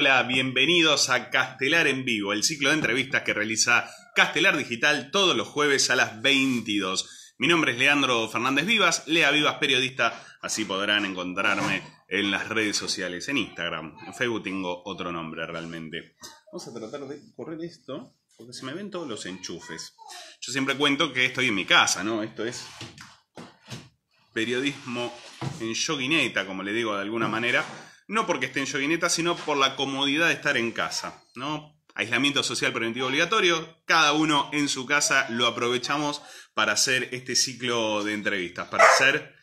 Hola, bienvenidos a Castelar en Vivo, el ciclo de entrevistas que realiza Castelar Digital todos los jueves a las 22. Mi nombre es Leandro Fernández Vivas, Lea Vivas Periodista, así podrán encontrarme en las redes sociales, en Instagram, en Facebook tengo otro nombre realmente. Vamos a tratar de correr esto, porque se me ven todos los enchufes. Yo siempre cuento que estoy en mi casa, ¿no? Esto es periodismo en yoguineta, como le digo de alguna manera. No porque esté en yoguineta, sino por la comodidad de estar en casa, ¿no? Aislamiento social preventivo obligatorio, cada uno en su casa lo aprovechamos para hacer este ciclo de entrevistas, para hacer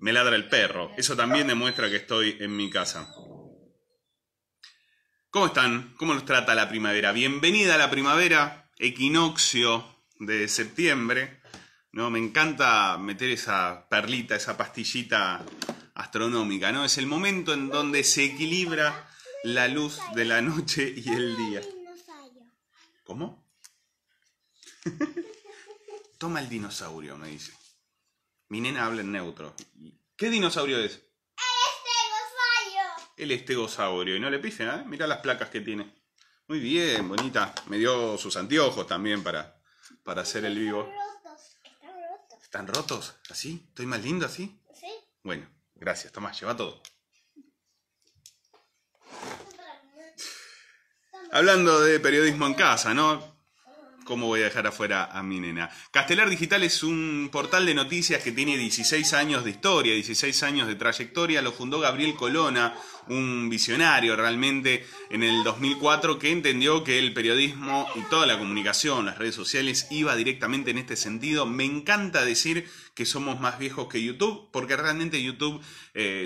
Me ladra el perro. Eso también demuestra que estoy en mi casa. ¿Cómo están? ¿Cómo los trata la primavera? Bienvenida a la primavera, equinoccio de septiembre, ¿no? Me encanta meter esa perlita, esa pastillita astronómica, ¿no? Es el momento en donde se equilibra la luz de la noche y el día. ¿Cómo? Toma el dinosaurio, me dice. Mi nena habla en neutro. ¿Qué dinosaurio es? El estegosaurio. El estegosaurio. Y no le pifen, ¿eh? Mirá las placas que tiene. Muy bien, bonita. Me dio sus anteojos también para hacer el vivo. Están rotos. ¿Están rotos? ¿Así? ¿Estoy más lindo así? Sí. Bueno. Gracias, Tomás, lleva todo. Hablando de periodismo en casa, ¿no? ¿Cómo voy a dejar afuera a mi nena? Castelar Digital es un portal de noticias que tiene 16 años de historia, 16 años de trayectoria. Lo fundó Gabriel Colona, un visionario realmente, en el 2004, que entendió que el periodismo y toda la comunicación, las redes sociales, iba directamente en este sentido. Me encanta decir que somos más viejos que YouTube, porque realmente YouTube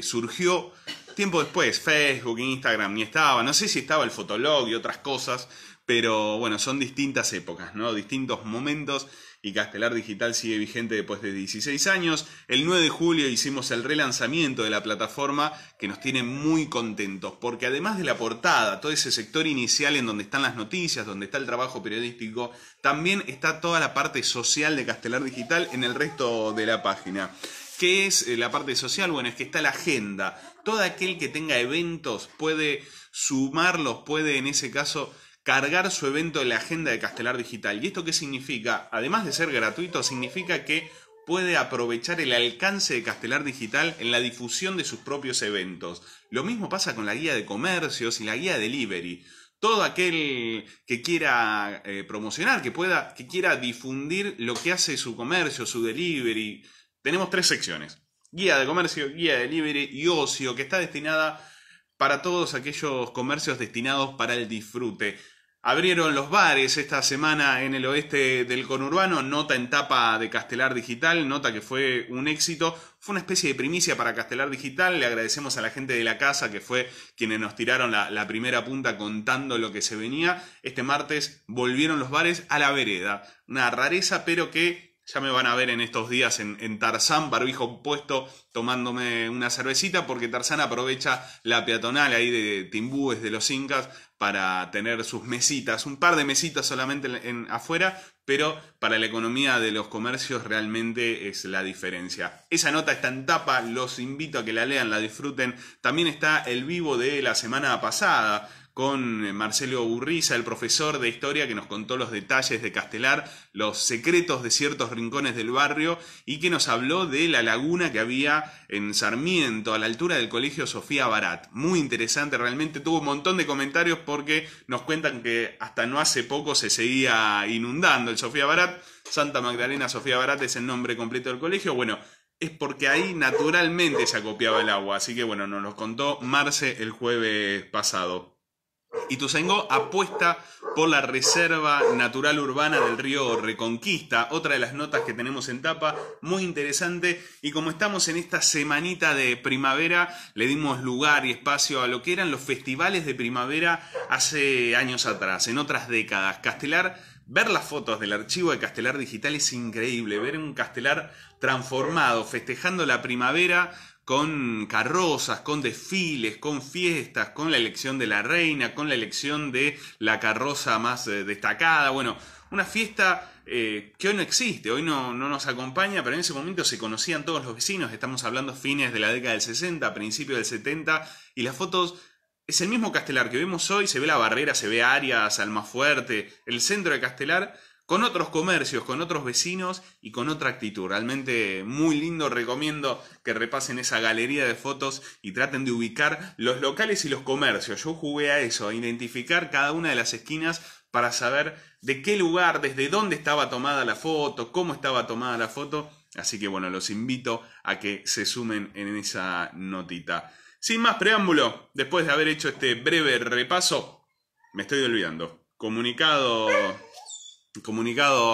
surgió tiempo después. Facebook, Instagram ni estaba, no sé si estaba el Fotolog y otras cosas, pero bueno, son distintas épocas, ¿no? Distintos momentos, y Castelar Digital sigue vigente después de 16 años. El 9 de julio hicimos el relanzamiento de la plataforma, que nos tiene muy contentos, porque además de la portada, todo ese sector inicial en donde están las noticias, donde está el trabajo periodístico, también está toda la parte social de Castelar Digital en el resto de la página. ¿Qué es la parte social? Bueno, es que está la agenda. Todo aquel que tenga eventos puede sumarlos, puede en ese caso cargar su evento en la agenda de Castelar Digital. ¿Y esto qué significa? Además de ser gratuito, significa que puede aprovechar el alcance de Castelar Digital en la difusión de sus propios eventos. Lo mismo pasa con la guía de comercios y la guía de delivery. Todo aquel que quiera promocionar, que quiera difundir lo que hace su comercio, su delivery. Tenemos tres secciones: guía de comercio, guía de delivery y ocio, que está destinada para todos aquellos comercios destinados para el disfrute. Abrieron los bares esta semana en el oeste del conurbano, nota en tapa de Castelar Digital, nota que fue un éxito, fue una especie de primicia para Castelar Digital, le agradecemos a la gente de la casa que fue quienes nos tiraron la primera punta contando lo que se venía. Este martes volvieron los bares a la vereda, una rareza, pero que ya me van a ver en estos días en Tarzán, barbijo puesto, tomándome una cervecita, porque Tarzán aprovecha la peatonal ahí de Timbúes, de los Incas, para tener sus mesitas, un par de mesitas solamente afuera, pero para la economía de los comercios realmente es la diferencia. Esa nota está en tapa, los invito a que la lean, la disfruten. También está el vivo de la semana pasada, con Marcelo Burriza, el profesor de historia, que nos contó los detalles de Castelar, los secretos de ciertos rincones del barrio, y que nos habló de la laguna que había en Sarmiento, a la altura del colegio Sofía Barat. Muy interesante, realmente tuvo un montón de comentarios, porque nos cuentan que hasta no hace poco se seguía inundando el Sofía Barat. Santa Magdalena Sofía Barat es el nombre completo del colegio. Bueno, es porque ahí naturalmente se acopiaba el agua. Así que bueno, nos los contó Marce el jueves pasado. Y Tusengo apuesta por la Reserva Natural Urbana del río Reconquista, otra de las notas que tenemos en tapa, muy interesante. Y como estamos en esta semanita de primavera, le dimos lugar y espacio a lo que eran los festivales de primavera hace años atrás, en otras décadas. Castelar, ver las fotos del archivo de Castelar Digital es increíble, ver un Castelar transformado, festejando la primavera, con carrozas, con desfiles, con fiestas, con la elección de la reina, con la elección de la carroza más destacada. Bueno, una fiesta que hoy no existe, hoy no nos acompaña, pero en ese momento se conocían todos los vecinos. Estamos hablando fines de la década del 60, principio del 70, y las fotos Es el mismo Castelar que vemos hoy, se ve la barrera, se ve Arias, Almafuerte, el centro de Castelar, con otros comercios, con otros vecinos y con otra actitud. Realmente muy lindo, recomiendo que repasen esa galería de fotos y traten de ubicar los locales y los comercios. Yo jugué a eso, a identificar cada una de las esquinas para saber de qué lugar, desde dónde estaba tomada la foto, cómo estaba tomada la foto. Así que bueno, los invito a que se sumen en esa notita. Sin más preámbulo, después de haber hecho este breve repaso, me estoy olvidando. Comunicado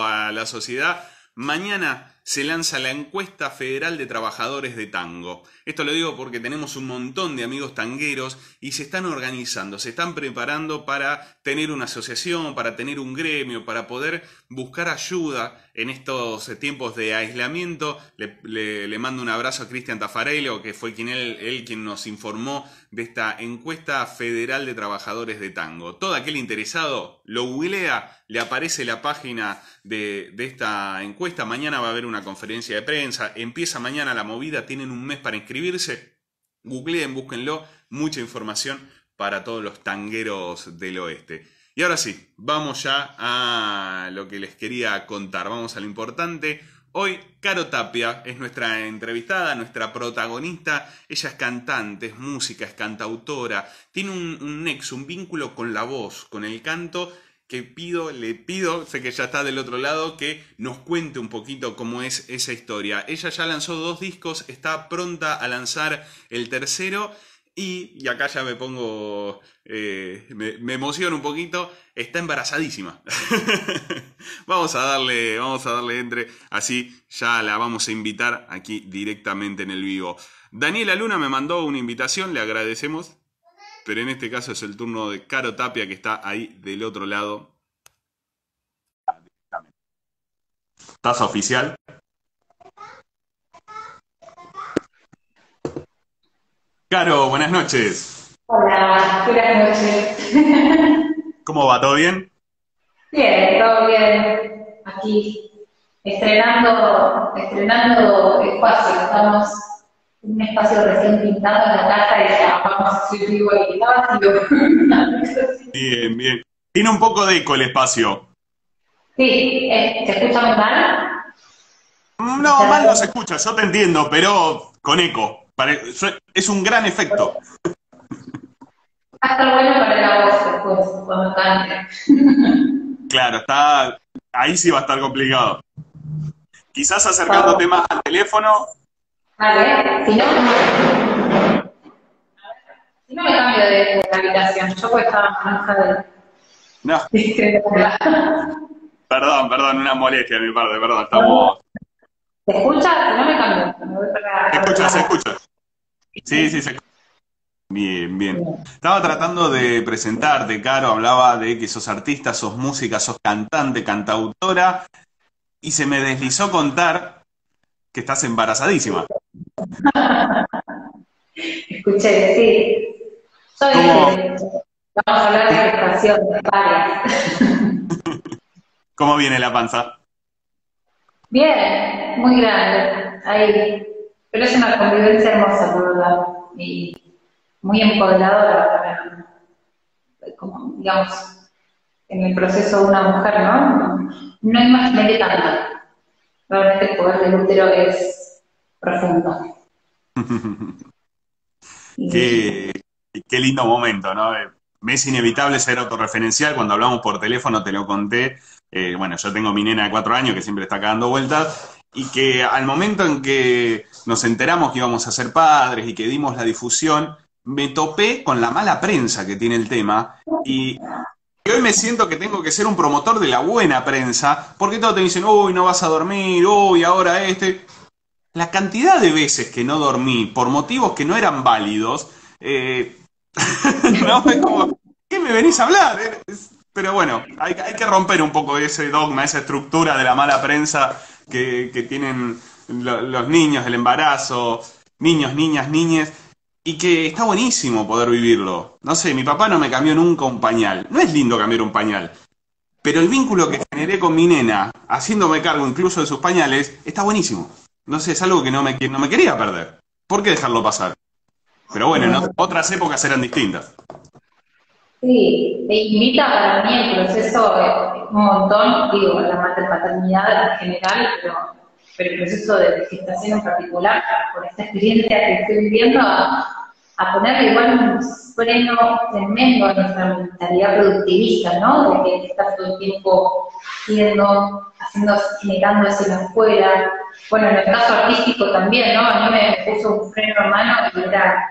a la sociedad, mañana se lanza la encuesta federal de trabajadores de tango. Esto lo digo porque tenemos un montón de amigos tangueros y se están organizando, se están preparando para tener una asociación, para tener un gremio, para poder buscar ayuda en estos tiempos de aislamiento. Le mando un abrazo a Cristian Tafarello, que fue él quien nos informó de esta encuesta federal de trabajadores de tango. Todo aquel interesado lo googlea, le aparece la página de esta encuesta. Mañana va a haber una conferencia de prensa, empieza mañana la movida, tienen un mes para inscribirse. Googleen, búsquenlo, mucha información para todos los tangueros del oeste. Y ahora sí, vamos ya a lo que les quería contar, vamos a lo importante. Hoy Caro Tapia es nuestra entrevistada, nuestra protagonista. Ella es cantante, es música, es cantautora. Tiene un nexo, un vínculo con la voz, con el canto, que le pido, sé que ya está del otro lado, que nos cuente un poquito cómo es esa historia. Ella ya lanzó 2 discos, está pronta a lanzar el tercero. Y acá ya me pongo, me emociono un poquito, está embarazadísima. vamos a darle entre, así ya la vamos a invitar aquí directamente en el vivo. Daniela Luna me mandó una invitación, le agradecemos, pero en este caso es el turno de Caro Tapia, que está ahí del otro lado. Taza oficial. Caro, buenas noches. Hola, buenas noches. ¿Cómo va? ¿Todo bien? Bien, todo bien. Aquí, estrenando espacio. Estamos en un espacio recién pintado en la casa y ya vamos a hacer vivo el espacio. Bien, bien. Tiene un poco de eco el espacio. Sí, ¿se escucha muy mal? No, mal no se escucha, yo te entiendo, pero con eco. Es un gran efecto. Va a estar bueno para la voz después, cuando cante. Claro, ahí sí va a estar complicado. Quizás acercándote más al teléfono. Vale, si no me cambio de habitación, yo puedo estar más de... No. Perdón, una molestia de mi parte, perdón, estamos... ¿Se escucha? No me cambio. Se escucha. Sí, se escucha. Bien. Estaba tratando de presentarte, Caro, hablaba de que sos artista, sos música, sos cantante, cantautora, y se me deslizó contar que estás embarazadísima. Escuché, sí. Vamos a hablar de gestación, varias. ¿Cómo viene la panza? Bien, muy grande, ahí. Pero es una convivencia hermosa, por verdad, y muy empoderadora para, como, digamos, en el proceso de una mujer, ¿no? No imaginé tanto. Realmente el poder del útero es profundo. Qué lindo momento, ¿no? Me es inevitable ser autorreferencial. Cuando hablamos por teléfono te lo conté. Bueno, yo tengo mi nena de 4 años que siempre está acá dando vueltas, y que al momento en que nos enteramos que íbamos a ser padres y que dimos la difusión, me topé con la mala prensa que tiene el tema, y hoy me siento que tengo que ser un promotor de la buena prensa, porque todos te dicen, uy, no vas a dormir, uy, ahora este... La cantidad de veces que no dormí por motivos que no eran válidos, no, es como, ¿qué me venís a hablar? Pero bueno, hay que romper un poco ese dogma, esa estructura de la mala prensa que tienen los niños, el embarazo, niños, niñas, niñes, y que está buenísimo poder vivirlo. No sé, mi papá no me cambió nunca un pañal. No es lindo cambiar un pañal, pero el vínculo que generé con mi nena, haciéndome cargo incluso de sus pañales, está buenísimo. No sé, es algo que no me quería perder. ¿Por qué dejarlo pasar? Pero bueno, ¿no? Otras épocas eran distintas. Sí, te invita para mí el proceso un montón, digo, la maternidad en general, pero el proceso de gestación en particular, por esta experiencia que estoy viviendo, a ponerle igual un freno tremendo a nuestra mentalidad productivista, ¿no? De que estás todo el tiempo siendo, generando hacia afuera. Bueno, en el caso artístico también, ¿no? A mí me puso un freno a mano y era,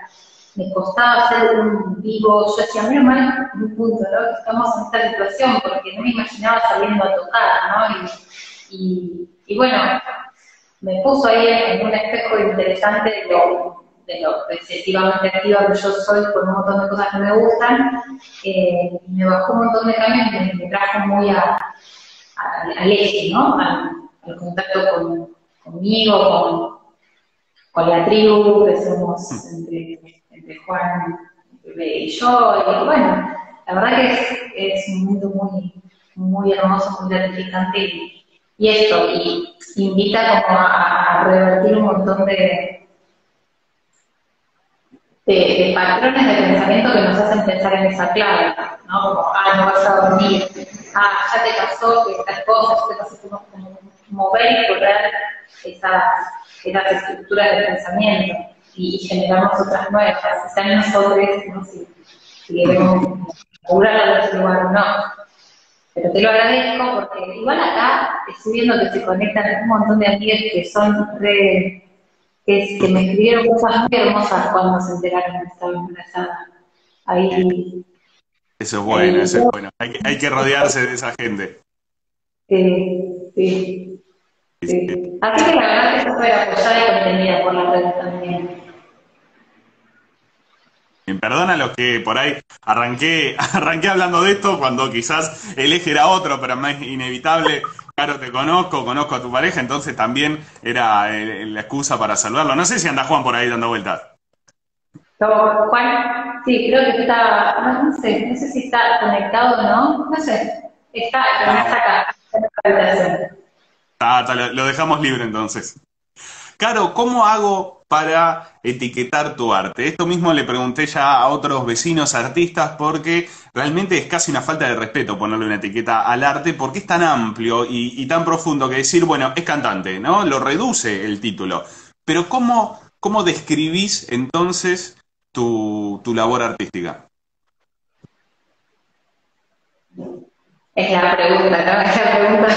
me costaba hacer un vivo. Yo decía, menos mal, un punto, ¿no? Estamos en esta situación, porque no me imaginaba saliendo a tocar, ¿no? Y bueno, me puso ahí en un espejo interesante de lo excesivamente activa que yo soy, con un montón de cosas que me gustan, me bajó un montón de cambios y me trajo muy al eje, ¿no? Al contacto conmigo, con la tribu que somos entre Juan, bebé y yo, y bueno, la verdad que es un mundo muy, muy hermoso, muy gratificante, y esto, y invita como a revertir un montón de patrones de pensamiento que nos hacen pensar en esa clave, ¿no? Como, no vas a dormir, ya te pasó que estas cosas, te vas a mover y correr esas estructuras de pensamiento y generamos otras nuevas, si sean nosotros, ¿no? Si queremos curar a otro lugar o no. Pero te lo agradezco porque igual acá estoy viendo que se conectan un montón de amigas que son re... que me escribieron cosas muy hermosas cuando se enteraron que estaba embarazada. Ahí, eso es bueno, eso es bueno. Hay que rodearse de esa gente. Sí. Así que la verdad que se puede apoyar y contenida por la red también. Perdona los que por ahí arranqué hablando de esto cuando quizás el eje era otro, pero más inevitable. Claro, te conozco a tu pareja, entonces también era la excusa para saludarlo. No sé si anda Juan por ahí dando vueltas. No, Juan, sí, creo que está, no sé si está conectado o no, está acá. Lo dejamos libre entonces. Caro, ¿cómo hago para etiquetar tu arte? Esto mismo le pregunté ya a otros vecinos artistas porque realmente es casi una falta de respeto ponerle una etiqueta al arte porque es tan amplio y tan profundo que decir, bueno, es cantante, ¿no? Lo reduce el título. Pero ¿cómo describís entonces tu labor artística? Es la pregunta, ¿no? Es la pregunta.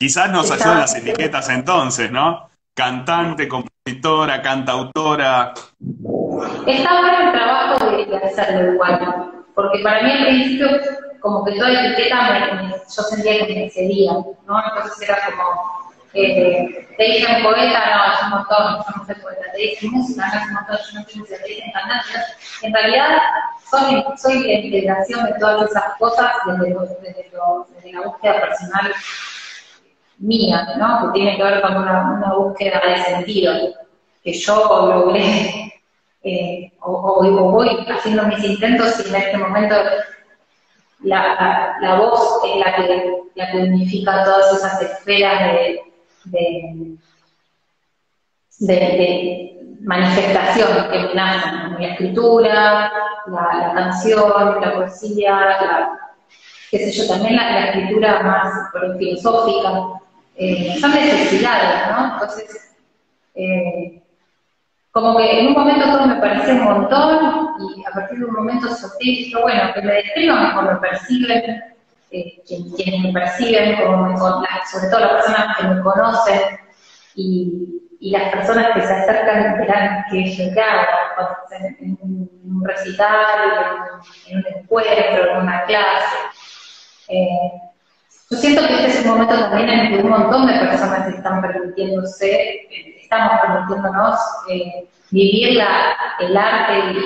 Quizás nos ayudan las etiquetas entonces, ¿no? Cantante, compositora, cantautora. Está bueno el trabajo de hacerlo igual, porque para mí al principio como que toda etiqueta yo sentía que me excedía, ¿no? Entonces era como, te dicen poeta, no, es un montón, yo no soy poeta, te dicen música, no es un montón, yo no soy música, te dicen cantante. En realidad soy la integración de todas esas cosas desde la búsqueda personal mía, ¿no? Que tiene que ver con una búsqueda de sentido, que yo logré, o voy haciendo mis intentos y en este momento la voz es la que unifica todas esas esferas de manifestación que me nacen, la escritura, la canción, la poesía, qué sé yo, también la escritura más filosófica. Son necesidades, ¿no? Entonces, como que en un momento todo me parecía un montón, y a partir de un momento sutil, yo, bueno, que me describan como me perciben, quienes me perciben, sobre todo las personas que me conocen, y las personas que se acercan verán que yo hago, en un recital, en un encuentro, en una clase. Yo siento que este es un momento también en el que un montón de personas están permitiéndonos vivir el arte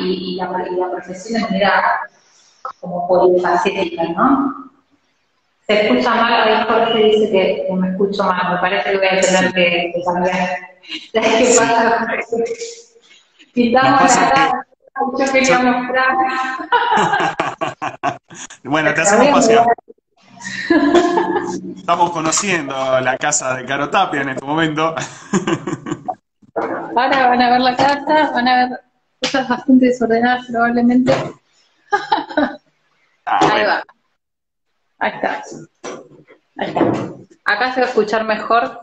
y la profesión de manera como polifacética, ¿no? Se escucha mal, ahí Jorge dice que me escucho mal, me parece que voy a tener que cambiar. ¿Sabes qué pasa? Quitamos acá, yo quería mostrar. Bueno, te hacemos pasión. Estamos conociendo la casa de Caro Tapia en este momento. Ahora van a ver la casa, van a ver cosas bastante desordenadas probablemente, Ahí va. Ahí está. Ahí está. Acá se va a escuchar mejor.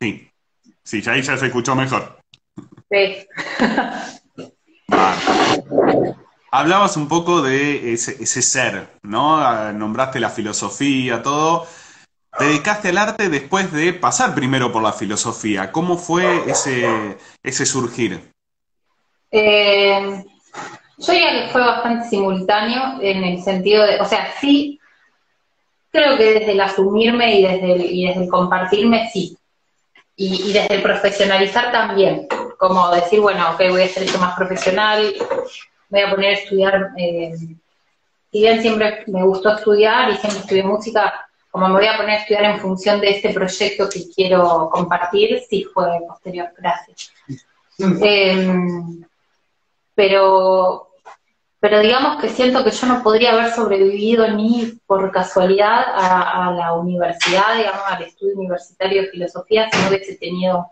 Sí. Sí, ahí ya se escuchó mejor. Sí. Vale. Hablabas un poco de ese ser, ¿no? Nombraste la filosofía, todo. Te dedicaste al arte después de pasar primero por la filosofía. ¿Cómo fue ese surgir? Yo diría que fue bastante simultáneo en el sentido de, o sea, sí, creo que desde el asumirme y desde el compartirme, sí. Y desde el profesionalizar también. Como decir, bueno, ok, voy a hacer esto más profesional, voy a poner a estudiar, si bien siempre me gustó estudiar y siempre estudié música, como me voy a poner a estudiar en función de este proyecto que quiero compartir, sí fue posterior, gracias. Pero digamos que siento que yo no podría haber sobrevivido ni por casualidad a la universidad, digamos, al estudio universitario de filosofía, si no hubiese tenido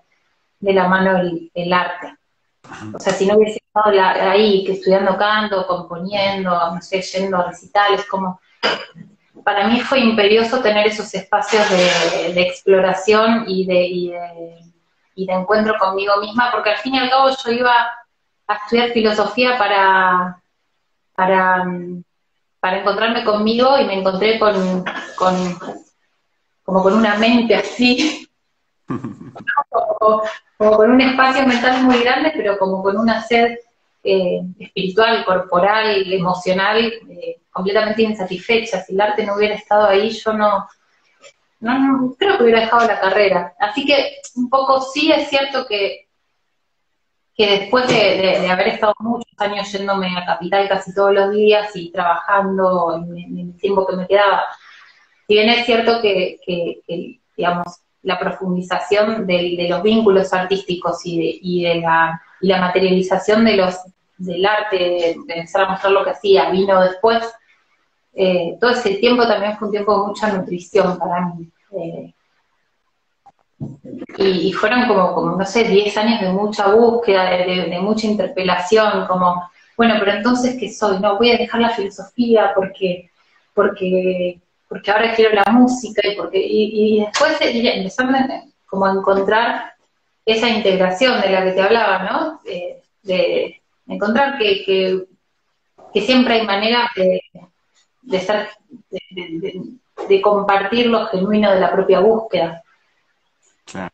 de la mano el arte. O sea, si no hubiese estado ahí, que estudiando canto, componiendo, no sé, yendo a recitales, como... Para mí fue imperioso tener esos espacios de exploración y de encuentro conmigo misma, porque al fin y al cabo yo iba a estudiar filosofía para encontrarme conmigo, y me encontré como con una mente así, como con un espacio mental muy grande, pero como con una sed espiritual, corporal, emocional, completamente insatisfecha. Si el arte no hubiera estado ahí, yo no creo que hubiera dejado la carrera. Así que un poco sí es cierto que después de haber estado muchos años yéndome a Capital casi todos los días y trabajando en el tiempo que me quedaba, si bien es cierto que digamos, la profundización de los vínculos artísticos y la materialización del arte, de empezar a mostrar lo que hacía, vino después. Todo ese tiempo también fue un tiempo de mucha nutrición para mí. Y fueron como, no sé, 10 años de mucha búsqueda, de mucha interpelación, como, bueno, pero entonces, ¿qué soy? No, voy a dejar la filosofía porque ahora quiero la música, y después empezando como a encontrar esa integración de la que te hablaba, ¿no? De encontrar que siempre hay maneras de compartir lo genuino de la propia búsqueda. Claro.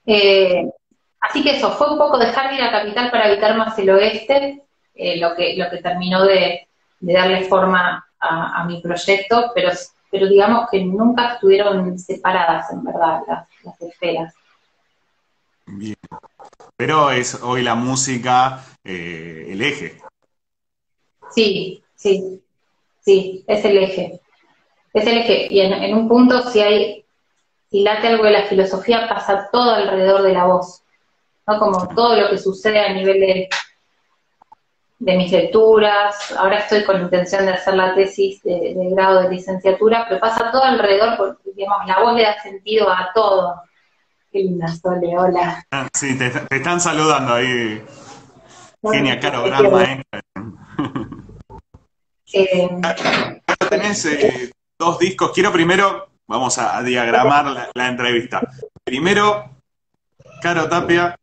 Así que eso, fue un poco dejar de ir a Capital para habitar más el oeste, lo que terminó de darle forma a mi proyecto, pero digamos que nunca estuvieron separadas, en verdad, las esferas. Bien. Pero es hoy la música el eje. Sí, sí, sí, es el eje. Es el eje. Y en un punto, si late algo de la filosofía, pasa todo alrededor de la voz, ¿no? Como todo lo que sucede a nivel de mis lecturas. Ahora estoy con la intención de hacer la tesis de grado de licenciatura, pero pasa todo alrededor, porque digamos, la voz le da sentido a todo. Qué linda, Sole, hola. Sí, te están saludando ahí. Genia, Caro, gran maestra. Tenés dos discos. Quiero primero, vamos a diagramar la entrevista. Primero, Caro Tapia,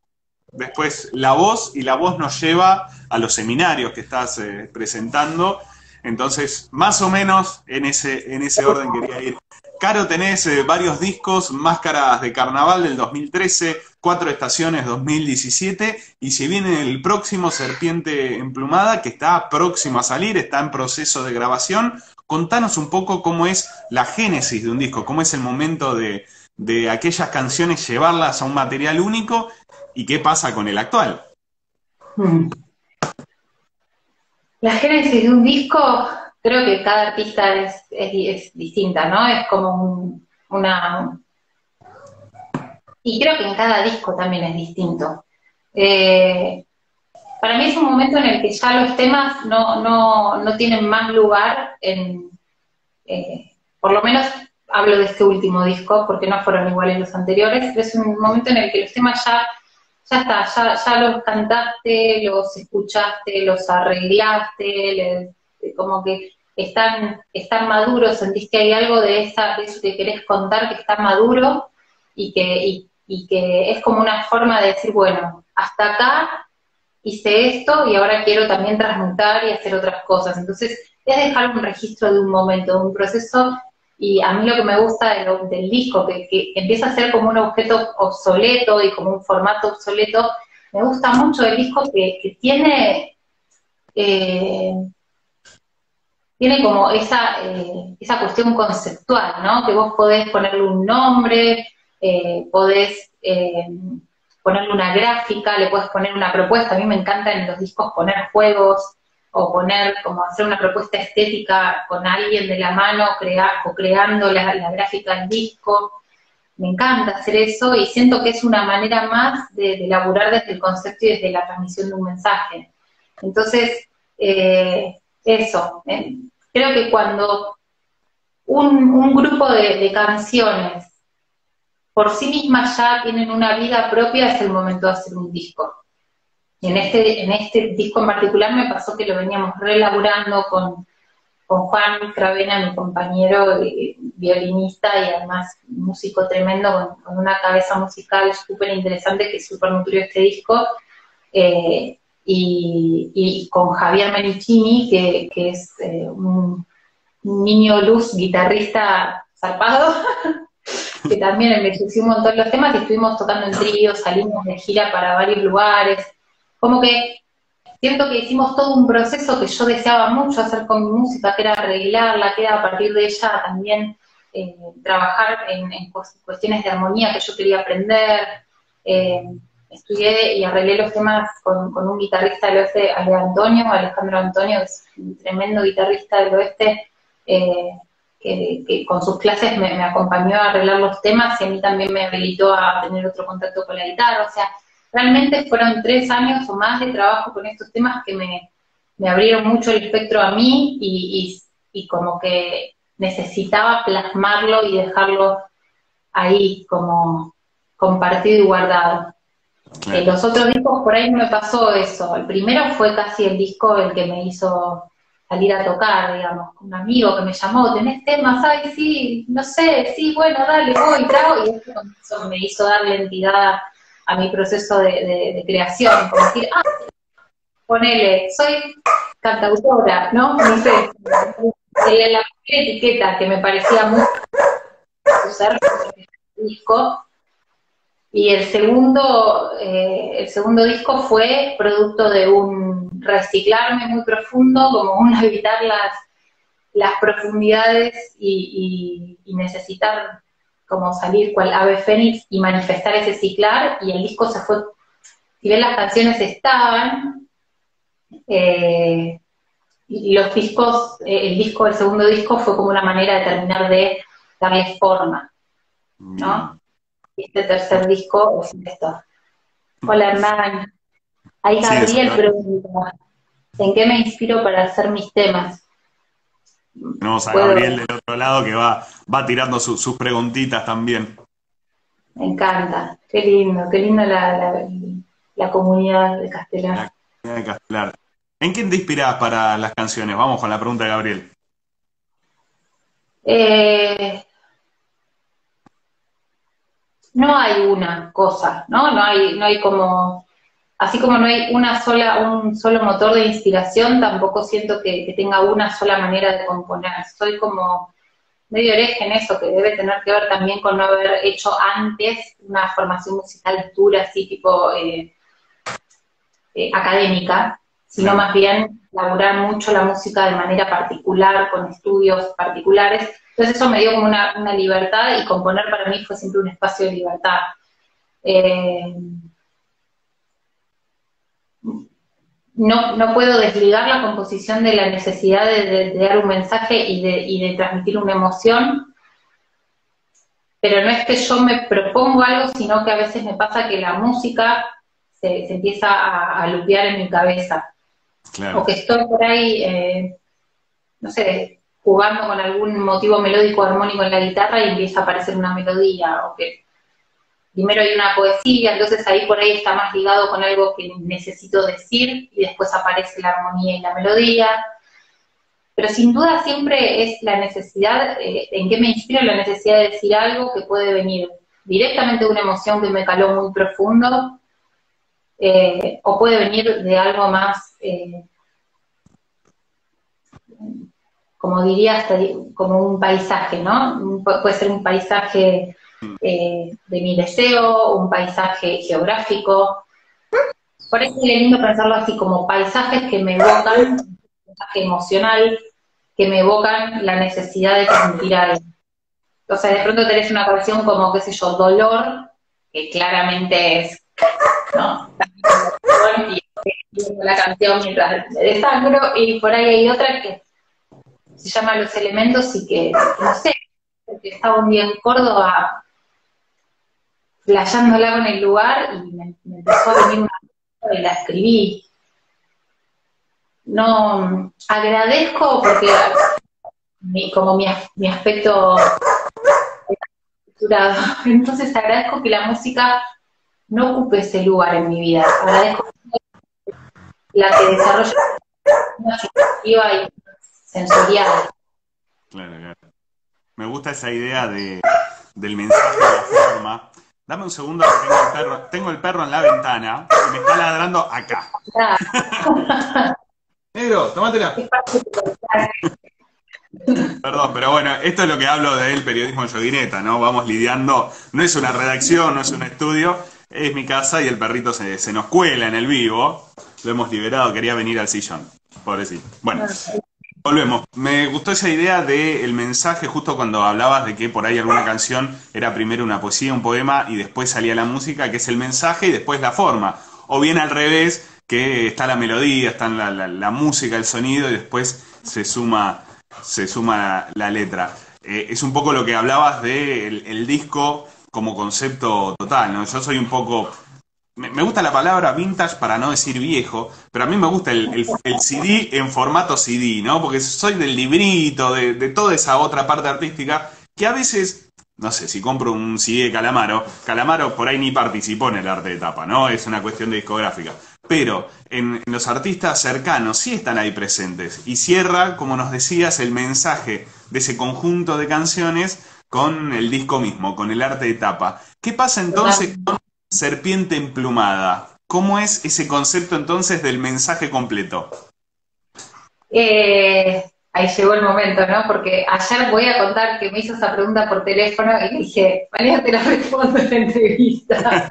después la voz, y la voz nos lleva a los seminarios que estás presentando. Entonces, más o menos en ese orden quería ir. Caro, tenés varios discos: Máscaras de Carnaval del 2013, Cuatro Estaciones 2017, y se viene el próximo, Serpiente Emplumada, que está próximo a salir, está en proceso de grabación. Contanos un poco cómo es la génesis de un disco, cómo es el momento de aquellas canciones llevarlas a un material único, y qué pasa con el actual. La génesis de un disco, creo que cada artista es distinta, ¿no? Es como Y creo que en cada disco también es distinto. Para mí es un momento en el que ya los temas no tienen más lugar en... por lo menos hablo de este último disco, porque no fueron iguales los anteriores, pero es un momento en el que los temas ya los cantaste, los escuchaste, los arreglaste, como que están maduros, sentís que hay algo de, eso que querés contar que está maduro y que es como una forma de decir, bueno, hasta acá hice esto y ahora quiero también transmutar y hacer otras cosas. Entonces es dejar un registro de un momento, de un proceso, y a mí lo que me gusta del disco, que empieza a ser como un objeto obsoleto y como un formato obsoleto. Me gusta mucho el disco que tiene... tiene como esa cuestión conceptual, ¿no? Que vos podés ponerle un nombre, podés ponerle una gráfica, le podés poner una propuesta. A mí me encanta en los discos poner juegos, o poner, como hacer una propuesta estética con alguien de la mano, co-creando la gráfica del disco. Me encanta hacer eso y siento que es una manera más de elaborar desde el concepto y desde la transmisión de un mensaje. Entonces, eso, creo que cuando un grupo de canciones por sí mismas ya tienen una vida propia, es el momento de hacer un disco. Y en este disco en particular me pasó que lo veníamos reelaborando con Juan Craven, mi compañero violinista y además músico tremendo, con una cabeza musical súper interesante que súper nutrió este disco, y con Javier Manicini, que es un niño luz guitarrista zarpado, que también envejeció un montón los temas, que estuvimos tocando en tríos, salimos de gira para varios lugares. Como que siento que hicimos todo un proceso que yo deseaba mucho hacer con mi música, que era arreglarla, que era a partir de ella también trabajar en cuestiones de armonía que yo quería aprender. Estudié y arreglé los temas con un guitarrista del oeste, Alejandro Antonio, que es un tremendo guitarrista del oeste, que con sus clases me acompañó a arreglar los temas y a mí también me habilitó a tener otro contacto con la guitarra. O sea, realmente fueron 3 años o más de trabajo con estos temas que me abrieron mucho el espectro a mí y como que necesitaba plasmarlo y dejarlo ahí como compartido y guardado. Los otros discos por ahí no me pasó eso. El primero fue casi el disco el que me hizo salir a tocar, digamos, un amigo que me llamó, ¿tenés temas? Ay, sí, no sé, sí, bueno, dale, voy, trago, y eso me hizo darle entidad a mi proceso de creación, como decir, ah, ponele, soy cantautora, ¿no? No sé, la etiqueta que me parecía muy usar el disco. Y el segundo disco fue producto de un reciclarme muy profundo, como un habitar las profundidades y necesitar como salir cual ave fénix y manifestar ese ciclar, y el disco se fue, si bien las canciones estaban, los discos, el segundo disco fue como una manera de terminar de darle forma, ¿no? Este tercer disco es esto. Hola, Hernán. Ahí Gabriel pregunta, ¿en qué me inspiro para hacer mis temas? Tenemos a Gabriel del otro lado que va tirando sus preguntitas también. Me encanta. Qué lindo la comunidad de Castelar. La comunidad de Castelar. ¿En quién te inspirás para las canciones? Vamos con la pregunta de Gabriel. No hay una cosa, ¿no? No hay como, así como no hay un solo motor de inspiración, tampoco siento que tenga una sola manera de componer. Soy como medio hereje en eso, que debe tener que ver también con no haber hecho antes una formación musical dura, así tipo académica, sino más bien laburar mucho la música de manera particular, con estudios particulares. Entonces eso me dio como una libertad, y componer para mí fue siempre un espacio de libertad. No puedo desligar la composición de la necesidad de dar un mensaje y de transmitir una emoción, pero no es que yo me propongo algo, sino que a veces me pasa que la música se empieza a lupear en mi cabeza. Claro. O que estoy por ahí, no sé, jugando con algún motivo melódico armónico en la guitarra y empieza a aparecer una melodía, o que primero hay una poesía, entonces ahí por ahí está más ligado con algo que necesito decir y después aparece la armonía y la melodía. Pero sin duda siempre es la necesidad, en qué me inspiro, la necesidad de decir algo que puede venir directamente de una emoción que me caló muy profundo, o puede venir de algo más, como diría, hasta como un paisaje, ¿no? Puede ser un paisaje de mi deseo, un paisaje geográfico. Por eso es lindo pensarlo así, como paisajes que me evocan, un paisaje emocional, que me evocan la necesidad de sentir algo. O sea, de pronto tenés una canción como, qué sé yo, dolor, que claramente es, ¿no? La canción mientras me desangro, y por ahí hay otra que se llama Los Elementos y que, no sé, porque estaba un día en Córdoba playándola con el lugar y me empezó a venir una cosa y la escribí. No, agradezco porque como mi aspecto estructurado, entonces agradezco que la música no ocupe ese lugar en mi vida, agradezco que la que desarrolla una perspectiva y sensorial. Claro, claro. Me gusta esa idea del mensaje de la forma. Dame un segundo, que tengo el perro en la ventana y me está ladrando acá. Claro. Negro, tómatela. Perdón, pero bueno, esto es lo que hablo del periodismo en Yoguineta, ¿no? Vamos lidiando, no es una redacción, no es un estudio, es mi casa y el perrito se nos cuela en el vivo. Lo hemos liberado, quería venir al sillón, pobrecito. Bueno, volvemos. Me gustó esa idea del mensaje justo cuando hablabas de que por ahí alguna canción era primero una poesía, un poema y después salía la música, que es el mensaje y después la forma. O bien al revés, que está la melodía, está la música, el sonido y después se suma la letra. Es un poco lo que hablabas del disco como concepto total, ¿no? Yo soy un poco... Me gusta la palabra vintage para no decir viejo, pero a mí me gusta el CD en formato CD, ¿no? Porque soy del librito, de toda esa otra parte artística, que a veces, no sé, si compro un CD de Calamaro por ahí ni participó en el arte de tapa, ¿no? Es una cuestión de discográfica. Pero en los artistas cercanos sí están ahí presentes. Y cierra, como nos decías, el mensaje de ese conjunto de canciones con el disco mismo, con el arte de tapa. ¿Qué pasa entonces con Serpiente Emplumada? ¿Cómo es ese concepto entonces del mensaje completo? Ahí llegó el momento, ¿no? Porque ayer voy a contar que me hizo esa pregunta por teléfono y le dije, mañana te la respondo en la entrevista.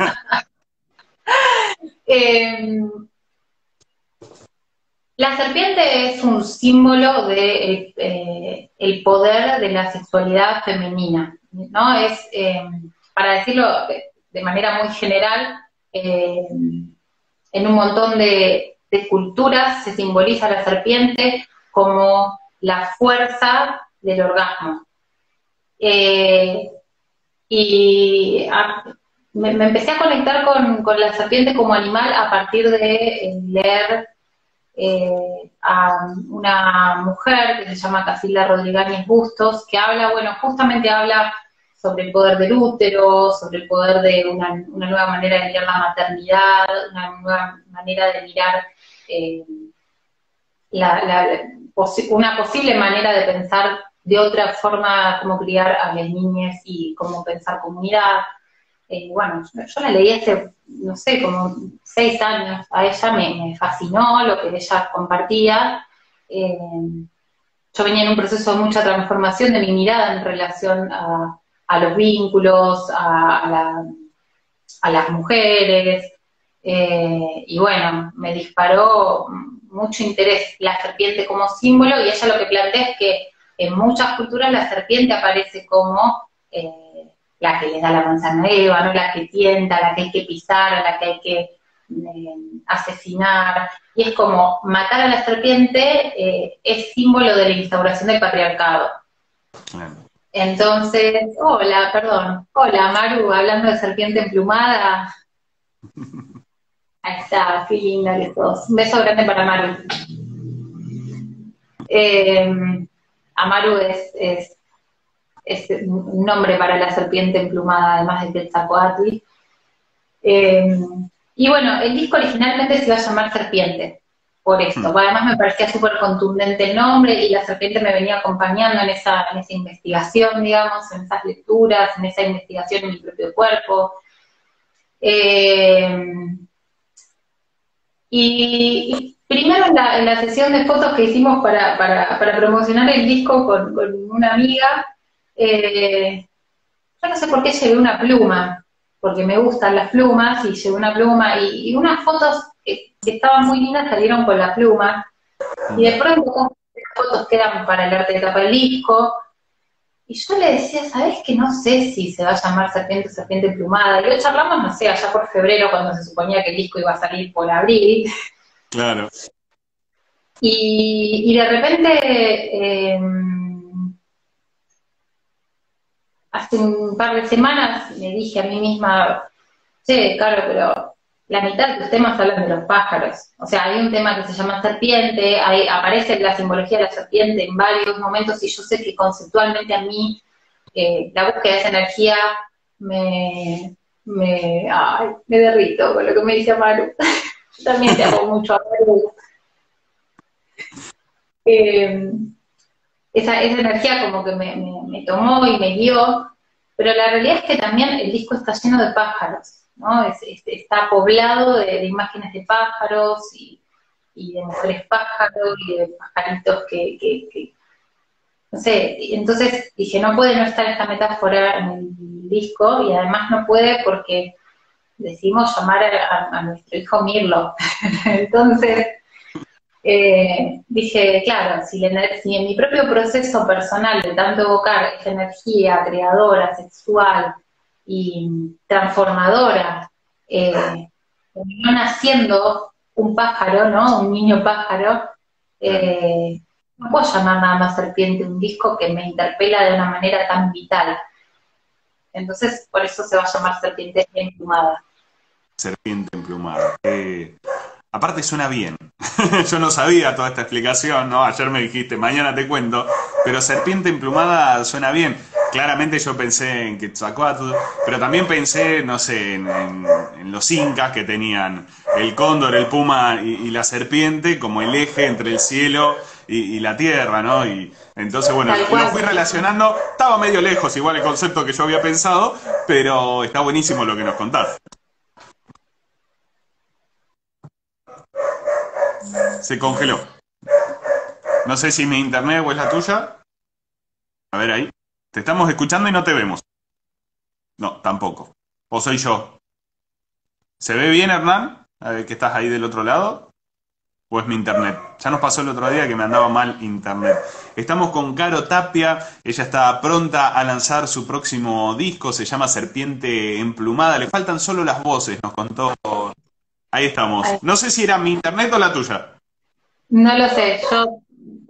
La serpiente es un símbolo de el poder de la sexualidad femenina, ¿no? Es, para decirlo de manera muy general, en un montón de culturas se simboliza a la serpiente como la fuerza del orgasmo. Y me empecé a conectar con la serpiente como animal a partir de leer a una mujer que se llama Casilda Rodrigáñez Bustos, que habla, bueno, justamente habla sobre el poder del útero, sobre el poder de una nueva manera de mirar la maternidad, una nueva manera de mirar una posible manera de pensar de otra forma, cómo criar a las niñas y cómo pensar comunidad. Bueno, yo la leí hace, no sé, como 6 años, a ella me fascinó lo que ella compartía. Yo venía en un proceso de mucha transformación de mi mirada en relación a los vínculos, a las mujeres, y bueno, me disparó mucho interés la serpiente como símbolo, y ella lo que plantea es que en muchas culturas la serpiente aparece como la que le da la manzana a Eva, ¿no? La que tienta, la que hay que pisar, a la que hay que asesinar, y es como matar a la serpiente es símbolo de la instauración del patriarcado. Claro. Entonces, hola Amaru, hablando de Serpiente Emplumada. Ahí está, qué linda que sos. Un beso grande para Amaru. Amaru es un nombre para la Serpiente Emplumada, además de Quetzalcoatl. Y bueno, el disco originalmente se iba a llamar Serpiente, por esto. Además me parecía súper contundente el nombre y la serpiente me venía acompañando en esa investigación, digamos, en esas lecturas, en esa investigación en mi propio cuerpo. Y primero en la sesión de fotos que hicimos para promocionar el disco con una amiga, yo no sé por qué llevé una pluma, porque me gustan las plumas, y llevé una pluma, y unas fotos que estaban muy lindas salieron con la pluma, y de pronto las fotos quedan para el arte de tapa del disco, y yo le decía, ¿sabes que no sé si se va a llamar Serpiente o Serpiente Emplumada? Y lo charlamos, no sé, allá por febrero, cuando se suponía que el disco iba a salir por abril. Claro. Y de repente, hace un par de semanas me dije a mí misma, che, Caro, pero la mitad de los temas hablan de los pájaros. O sea, hay un tema que se llama serpiente, aparece la simbología de la serpiente en varios momentos, y yo sé que conceptualmente a mí la búsqueda de esa energía me derrito con lo que me dice Amaru. Yo también te amo mucho, Amaru. Esa energía como que me tomó y me guió, pero la realidad es que también el disco está lleno de pájaros, ¿no? Está poblado de imágenes de pájaros y de mujeres pájaros y de pajaritos que no sé, entonces dije, no puede no estar esta metáfora en el disco, y además no puede porque decidimos llamar a nuestro hijo Mirlo. Entonces dije, claro, si en mi propio proceso personal de tanto evocar esa energía creadora, sexual y transformadora, no naciendo un pájaro, ¿no? Un niño pájaro, no puedo llamar nada más serpiente un disco que me interpela de una manera tan vital. Entonces, por eso se va a llamar Serpiente Emplumada. Serpiente Emplumada. Aparte suena bien. Yo no sabía toda esta explicación, ¿no? Ayer me dijiste, mañana te cuento, pero Serpiente Emplumada suena bien. Claramente yo pensé en Quetzalcoatl, pero también pensé, no sé, en los incas que tenían el cóndor, el puma y la serpiente como el eje entre el cielo y la tierra, ¿no? Y entonces, bueno, lo fui relacionando. Estaba medio lejos igual el concepto que yo había pensado, pero está buenísimo lo que nos contás. Se congeló. No sé si mi internet o es la tuya. A ver ahí. Te estamos escuchando y no te vemos. No, tampoco. O soy yo. ¿Se ve bien, Hernán? A ver, que estás ahí del otro lado. ¿O es mi internet? Ya nos pasó el otro día que me andaba mal internet. Estamos con Caro Tapia. Ella está pronta a lanzar su próximo disco. Se llama Serpiente Emplumada. Le faltan solo las voces, nos contó. Ahí estamos. No sé si era mi internet o la tuya. No lo sé.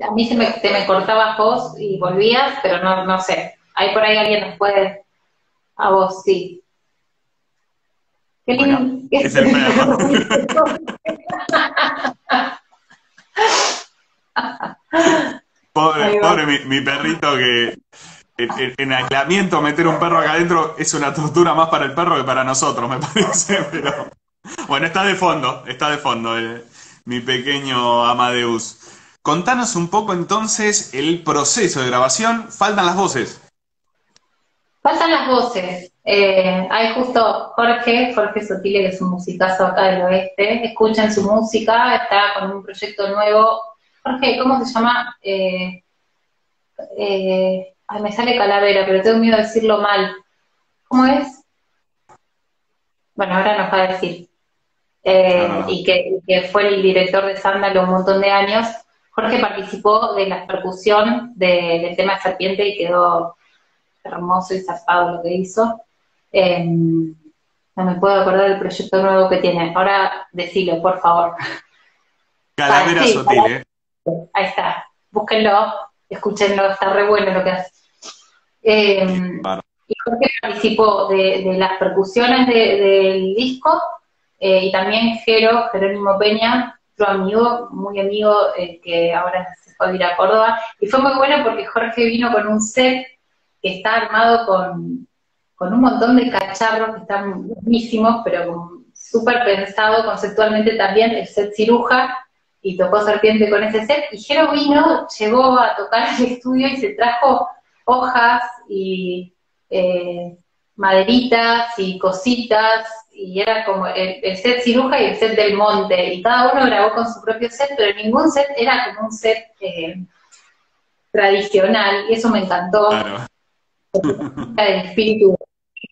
A mí se me cortaba vos y volvías, pero no sé. Ahí por ahí alguien nos puede... A vos, sí. Qué lindo. Bueno, es el perro. Pobre mi perrito que... En aislamiento meter un perro acá adentro es una tortura más para el perro que para nosotros, me parece, pero... Bueno, está de fondo mi pequeño Amadeus. Contanos un poco entonces el proceso de grabación. Faltan las voces. Faltan las voces. Hay justo Jorge Sotile, que es un musicazo acá del oeste. Escuchan su música, está con un proyecto nuevo. Jorge, ¿cómo se llama? Ay, me sale Calavera, pero tengo miedo de decirlo mal. ¿Cómo es? Bueno, ahora nos va a decir. Y que fue el director de Sándalo un montón de años. Jorge participó de la percusión del tema de serpiente y quedó hermoso y zarpado lo que hizo. No me puedo acordar del proyecto nuevo que tiene. Ahora decilo, por favor. Calavera Sotile. Ahí está. Búsquenlo, escúchenlo, está re bueno lo que hace. Y Jorge participó de las percusiones del disco, y también Jerónimo Peña, amigo, muy amigo, que ahora se fue a vivir a Córdoba, y fue muy bueno porque Jorge vino con un set que está armado con un montón de cacharros que están buenísimos, pero súper pensado conceptualmente también, el set ciruja, y tocó Serpiente con ese set, y Jero vino, llegó a tocar el estudio y se trajo hojas y maderitas y cositas, y era como el set Ciruja y el set del Monte, y cada uno grabó con su propio set, pero ningún set era como un set tradicional, y eso me encantó. Claro. El espíritu,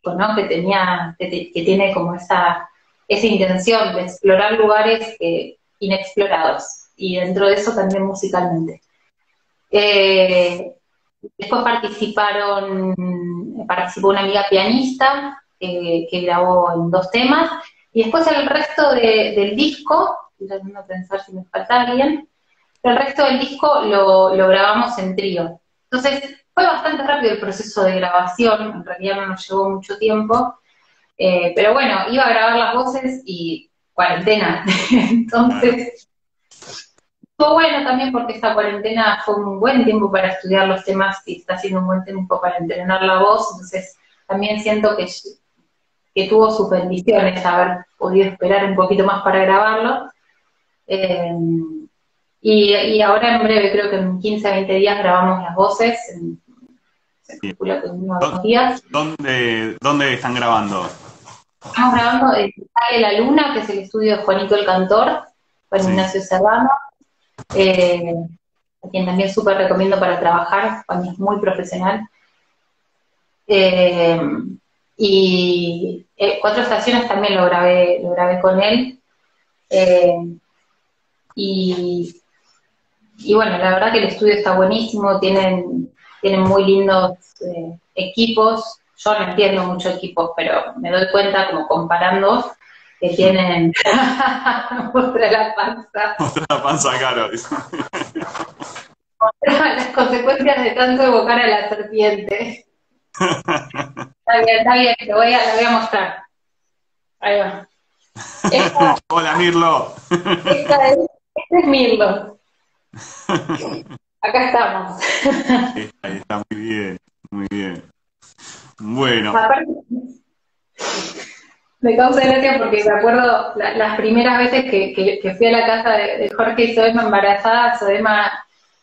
¿no?, que tenía, que tiene como esa intención de explorar lugares inexplorados, y dentro de eso también musicalmente. Después participó una amiga pianista que grabó en 2 temas, y después el resto del disco, intentando pensar si me falta alguien, el resto del disco lo grabamos en trío. Entonces fue bastante rápido el proceso de grabación, en realidad no nos llevó mucho tiempo, pero bueno, iba a grabar las voces y cuarentena, entonces fue bueno también porque esta cuarentena fue un buen tiempo para estudiar los temas y está siendo un buen tiempo para entrenar la voz, entonces también siento que tuvo sus bendiciones haber podido esperar un poquito más para grabarlo, y ahora en breve, creo que en 15 a 20 días grabamos las voces, se calcula que en unos 2 días. ¿Dónde están grabando? Estamos grabando en Sale la Luna, que es el estudio de Juanito el Cantor, Juan Ignacio Serrano, a quien también súper recomiendo para trabajar, Juan es muy profesional. Y Cuatro Estaciones también lo grabé con él. Y bueno, la verdad que el estudio está buenísimo, tienen muy lindos equipos. Yo no entiendo mucho equipos, pero me doy cuenta, como comparando, que tienen... Mostré la panza. Mostré la panza, Caro. Las consecuencias de tanto evocar a la serpiente. Está bien, la voy a mostrar. Ahí va. Hola, Mirlo. Este es Mirlo. Acá estamos. Está muy bien, muy bien. Bueno. Aparte, me causa gracia porque me acuerdo las primeras veces que fui a la casa de Jorge y Soema embarazada, Soema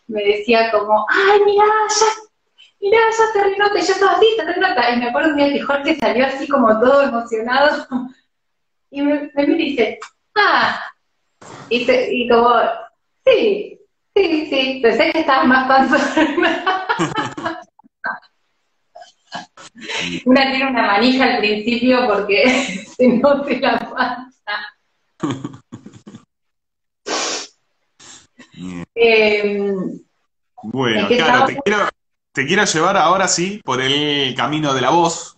me decía como, ¡ay, mirá, ya se renota, ya estás así, se renota! Y me acuerdo un día que Jorge salió así como todo emocionado y me dice, ¡ah! Y como, sí, pensé que estabas más panzona. Una tiene una manija al principio porque se nota la panza. Bueno, claro, te quiero llevar ahora sí por el camino de la voz,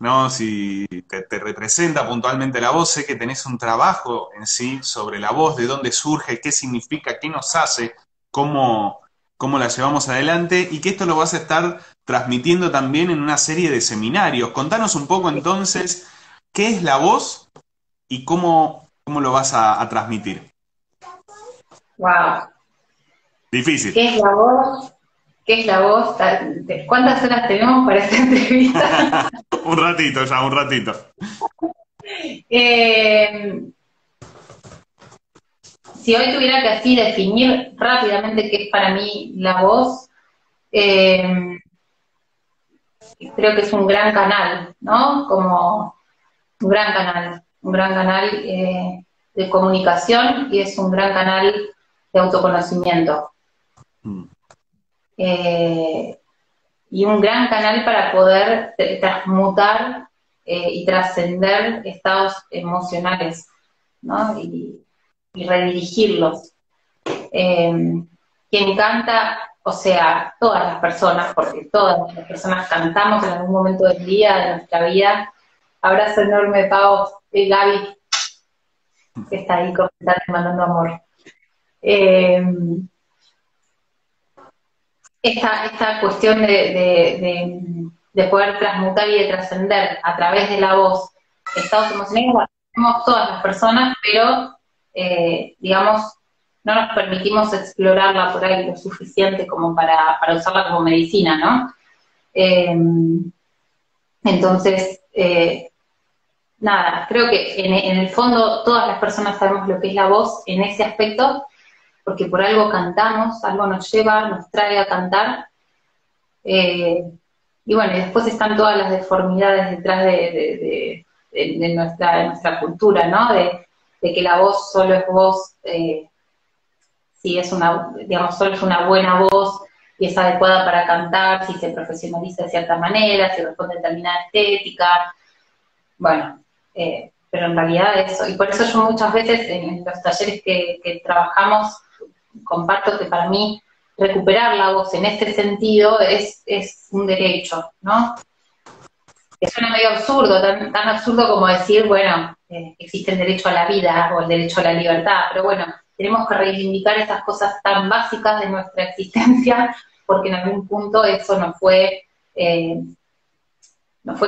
¿no? Si te representa puntualmente la voz, sé que tenés un trabajo en sí sobre la voz, de dónde surge, qué significa, qué nos hace, cómo la llevamos adelante, y que esto lo vas a estar transmitiendo también en una serie de seminarios. Contanos un poco entonces, ¿qué es la voz y cómo lo vas a transmitir? Wow. Difícil. ¿Qué es la voz? ¿Qué es la voz? ¿Cuántas horas tenemos para esta entrevista? un ratito. Si hoy tuviera que así definir rápidamente qué es para mí la voz, creo que es un gran canal, ¿no? Como un gran canal de comunicación, y es un gran canal de autoconocimiento. Y un gran canal para poder transmutar y trascender estados emocionales, ¿no? Y redirigirlos. Quien canta, o sea, todas las personas, porque todas las personas cantamos en algún momento del día, de nuestra vida. Abrazo enorme, Pau, y Gaby, que está ahí comentando y mandando amor. Esta cuestión de poder transmutar y de trascender a través de la voz estados emocionales, lo hacemos todas las personas, pero digamos, no nos permitimos explorarla por ahí lo suficiente como para usarla como medicina, ¿no? Entonces, nada, creo que en el fondo todas las personas sabemos lo que es la voz en ese aspecto, porque por algo cantamos, algo nos lleva, nos trae a cantar. Y bueno, después están todas las deformidades detrás de nuestra cultura, ¿no? De que la voz solo es voz, si es una, digamos, solo es una buena voz y es adecuada para cantar, si se profesionaliza de cierta manera, si responde a determinada estética, bueno, pero en realidad eso, y por eso yo muchas veces en los talleres que trabajamos, comparto que para mí recuperar la voz en este sentido es un derecho, ¿no? Que suena medio absurdo, tan absurdo como decir, bueno, existe el derecho a la vida o el derecho a la libertad, pero bueno, tenemos que reivindicar esas cosas tan básicas de nuestra existencia, porque en algún punto eso no fue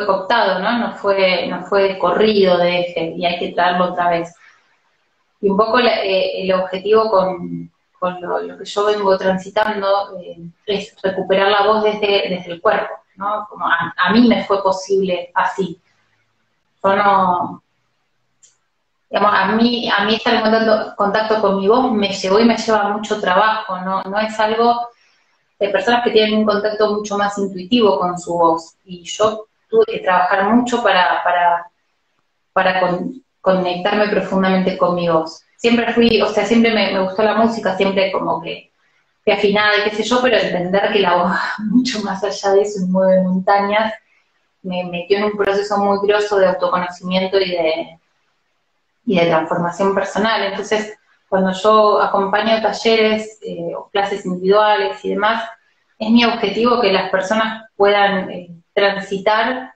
cooptado, ¿no? No fue corrido de eje, y hay que traerlo otra vez. Y un poco el objetivo con lo que yo vengo transitando es recuperar la voz desde el cuerpo, ¿no? Como a mí me fue posible así. Yo no, digamos, a mí estar en contacto con mi voz me llevó y me lleva mucho trabajo, ¿no? No es algo de personas que tienen un contacto mucho más intuitivo con su voz, y yo tuve que trabajar mucho para conectarme profundamente con mi voz. Siempre fui, o sea, siempre me gustó la música, siempre como que fui afinada y qué sé yo, pero entender que la voz, mucho más allá de eso, mueve montañas, me metió en un proceso muy grosso de autoconocimiento y de transformación personal. Entonces, cuando yo acompaño talleres o clases individuales y demás, es mi objetivo que las personas puedan transitar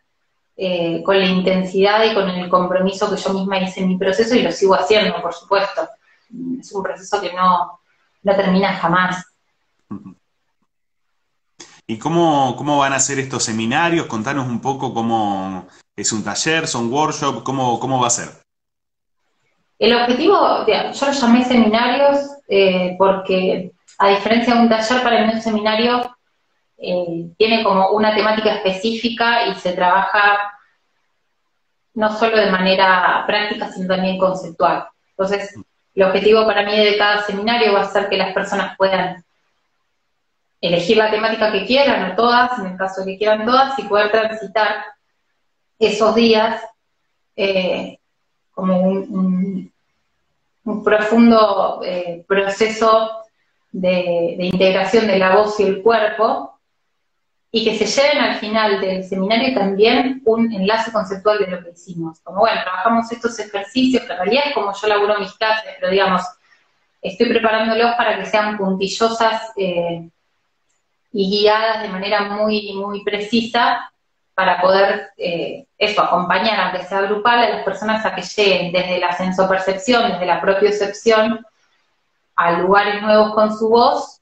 con la intensidad y con el compromiso que yo misma hice en mi proceso, y lo sigo haciendo, por supuesto. Es un proceso que no termina jamás. ¿Y cómo van a ser estos seminarios? Contanos un poco cómo es un taller, son workshops, cómo va a ser. El objetivo, yo lo llamé seminarios porque, a diferencia de un taller, para mí un seminario tiene como una temática específica y se trabaja no solo de manera práctica, sino también conceptual. Entonces, el objetivo para mí de cada seminario va a ser que las personas puedan elegir la temática que quieran, o todas, en el caso que quieran todas, y poder transitar esos días como un profundo proceso de integración de la voz y el cuerpo, y que se lleven al final del seminario también un enlace conceptual de lo que hicimos. Como, bueno, trabajamos estos ejercicios, que en realidad es como yo laburo mis clases, pero digamos, estoy preparándolos para que sean puntillosas y guiadas de manera muy, muy precisa para poder, eso, acompañar, aunque sea grupal, a las personas a que lleguen desde la sensopercepción, desde la propiocepción, a lugares nuevos con su voz,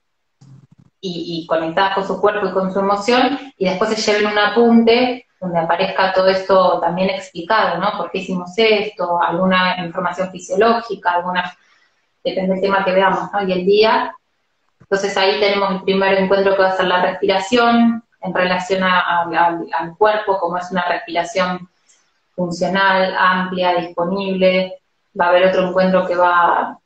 y conectadas con su cuerpo y con su emoción, y después se lleven un apunte donde aparezca todo esto también explicado, ¿no? ¿Por qué hicimos esto? Alguna información fisiológica, alguna, depende del tema que veamos, ¿no? Y el día. Entonces ahí tenemos el primer encuentro que va a ser la respiración, en relación al cuerpo, como es una respiración funcional, amplia, disponible. Va a haber otro encuentro que va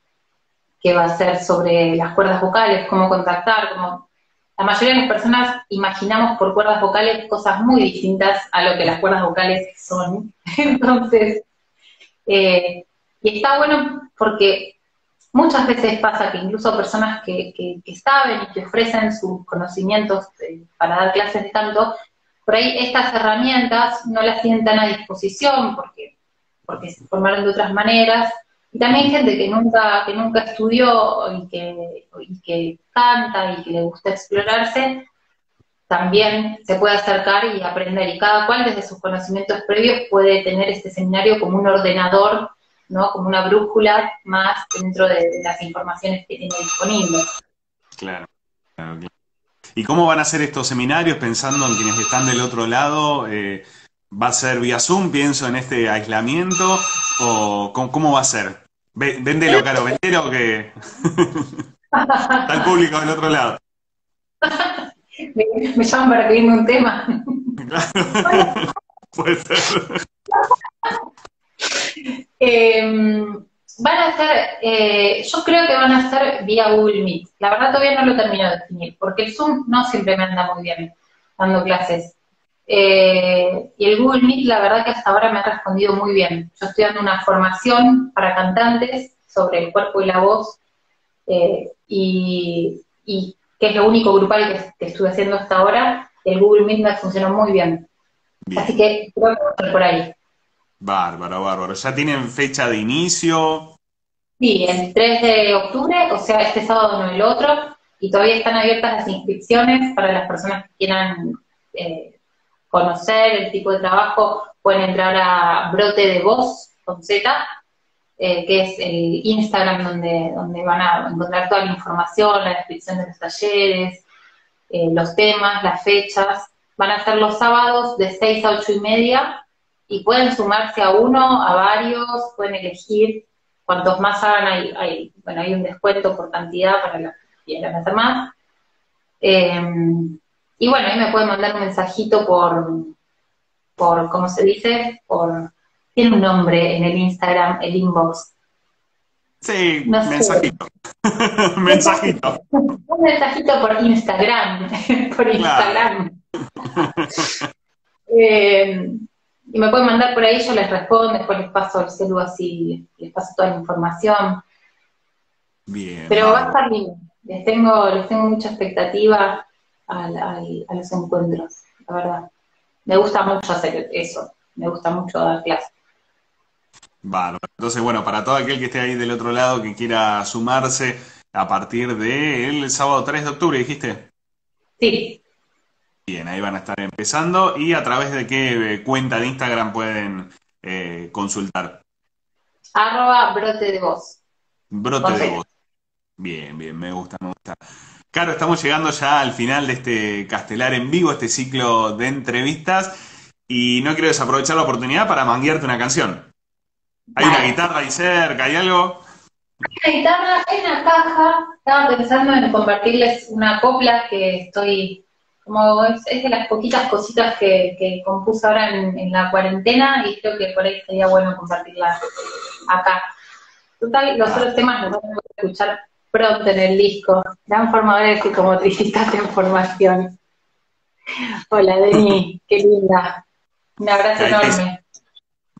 a ser sobre las cuerdas vocales, cómo contactar, cómo... La mayoría de las personas imaginamos por cuerdas vocales cosas muy distintas a lo que las cuerdas vocales son. Entonces, y está bueno porque muchas veces pasa que incluso personas que saben y que ofrecen sus conocimientos para dar clases de canto, por ahí estas herramientas no las tienen tan a disposición porque se formaron de otras maneras. Y también gente que nunca estudió y que canta y que le gusta explorarse, también se puede acercar y aprender. Y cada cual desde sus conocimientos previos puede tener este seminario como un ordenador, ¿no? Como una brújula más dentro de las informaciones que tiene disponibles. Claro, claro, claro. ¿Y cómo van a ser estos seminarios? Pensando en quienes están del otro lado, ¿va a ser vía Zoom, pienso, en este aislamiento? ¿O cómo va a ser? Vendelo, Caro, vendelo, que está el público del otro lado. Me llaman para pedirme un tema. Claro, puede ser. Van a ser, yo creo que van a ser vía Google Meet. La verdad todavía no lo termino de definir, porque el Zoom no siempre me anda muy bien dando clases. Y el Google Meet, la verdad que hasta ahora me ha respondido muy bien. Yo estoy dando una formación para cantantes sobre el cuerpo y la voz, y que es lo único grupal que estuve haciendo hasta ahora. El Google Meet me funcionó muy bien. Así que creo que voy a estar por ahí. Bárbaro, bárbaro. ¿Ya tienen fecha de inicio? Sí, el 3 de octubre, o sea, este sábado no el otro, y todavía están abiertas las inscripciones para las personas que quieran conocer el tipo de trabajo. Pueden entrar a Brote de Voz, con Z, que es el Instagram donde van a encontrar toda la información, la descripción de los talleres, los temas, las fechas. Van a ser los sábados de 6 a 8 y media, y pueden sumarse a uno, a varios, pueden elegir. Cuantos más hagan, hay un descuento por cantidad para los que quieran hacer más. Y bueno, ahí me pueden mandar un mensajito por ¿cómo se dice? Tiene un nombre en el Instagram, el inbox. Sí, no sé. Mensajito. Mensajito. Un mensajito por Instagram. Por Instagram. Y me pueden mandar por ahí, yo les respondo, después les paso el celu así, les paso toda la información. Bien. Pero va a estar bien. Les tengo mucha expectativa a los encuentros, la verdad. Me gusta mucho hacer eso, me gusta mucho dar clases. Vale, entonces bueno, para todo aquel que esté ahí del otro lado, que quiera sumarse a partir del sábado 3 de octubre, ¿dijiste? Sí. Bien, ahí van a estar empezando. ¿Y a través de qué cuenta de Instagram pueden consultar? @brotedevoz. Brote de voz. Bien, bien, me gusta, me gusta. Caro, estamos llegando ya al final de este Castelar en Vivo, este ciclo de entrevistas, y no quiero desaprovechar la oportunidad para manguearte una canción. ¿Hay una guitarra ahí cerca? ¿Hay algo? Hay una guitarra, hay una caja. Estaba pensando en compartirles una copla que estoy... Como es de las poquitas cositas que compuse ahora en la cuarentena, y creo que por ahí sería bueno compartirlas acá. Total, los otros temas los vamos a escuchar pronto en el disco. Gran formadores y como tricistas en formación. Hola, Deni, qué linda. Un abrazo enorme.